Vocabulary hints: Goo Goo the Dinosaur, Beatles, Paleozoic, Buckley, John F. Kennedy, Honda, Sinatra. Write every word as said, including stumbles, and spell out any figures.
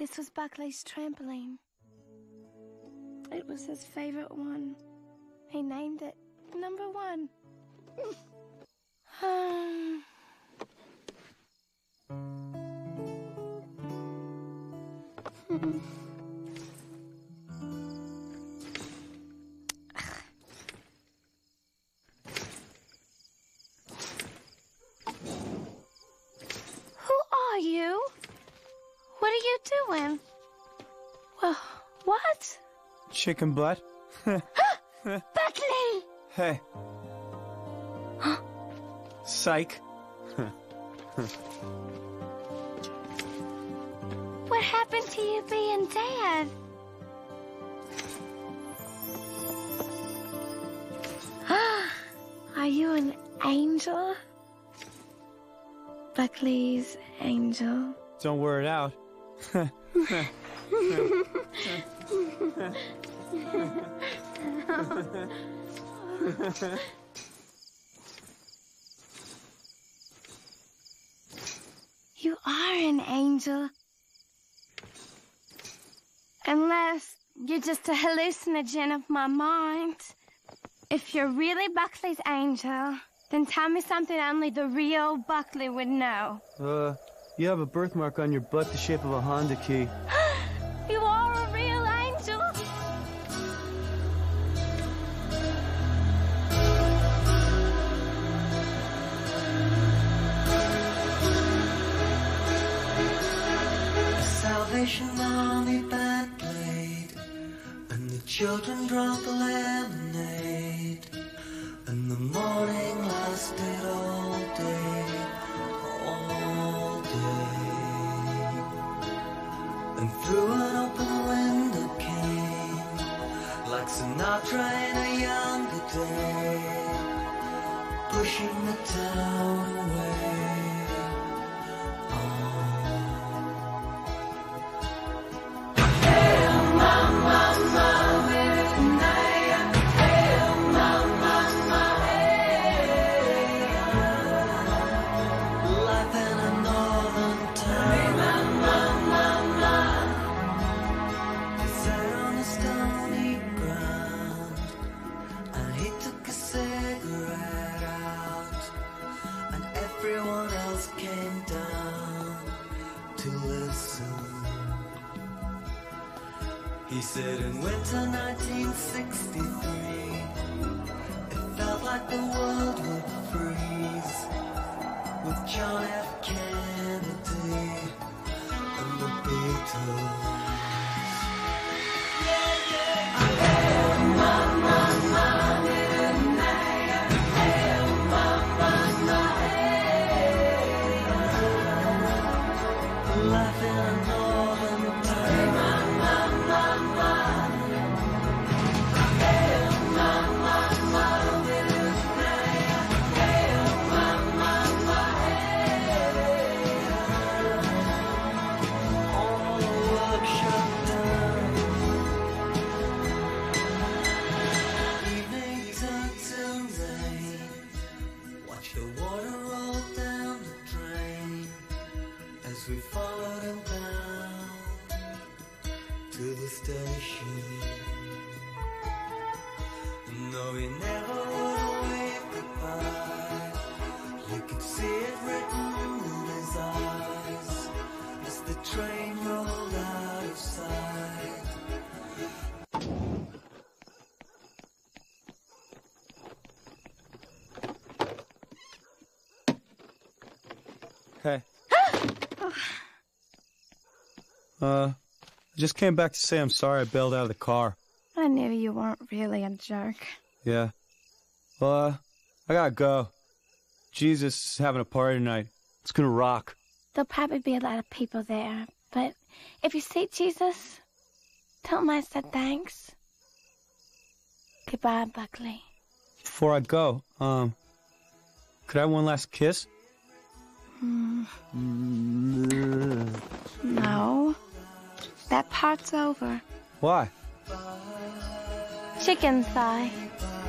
This was Buckley's trampoline. It was his favorite one. He named it Number One. Who are you? What are you doing? Well, what? Chicken butt. Buckley! Hey. Huh? Psych. What happened to you being Dad? Are you an angel? Buckley's angel. Don't wear it out. You are an angel. Unless you're just a hallucinogen of my mind. If you're really Buckley's angel, then tell me something only the real Buckley would know. Uh, you have a birthmark on your butt the shape of a Honda key. You are a real angel. Salvation Army band played, and the children drank lemonade, and the morning lasted all day, all day. And through an open window came, like Sinatra in a younger day, pushing the town away. He said in winter nineteen sixty-three, it felt like the world would freeze with John F. Kennedy and the Beatles. We followed him down to the station, and though he never would wave goodbye, you could see it written in his eyes as the train rolled out of sight. Hey. Uh, I just came back to say I'm sorry I bailed out of the car. I knew you weren't really a jerk. Yeah. Well, uh, I gotta go. Jesus is having a party tonight. It's gonna rock. There'll probably be a lot of people there, but if you see Jesus, tell him I said thanks. Goodbye, Buckley. Before I go, um, could I have one last kiss? Hmm. No. That part's over. Why? Chicken thigh.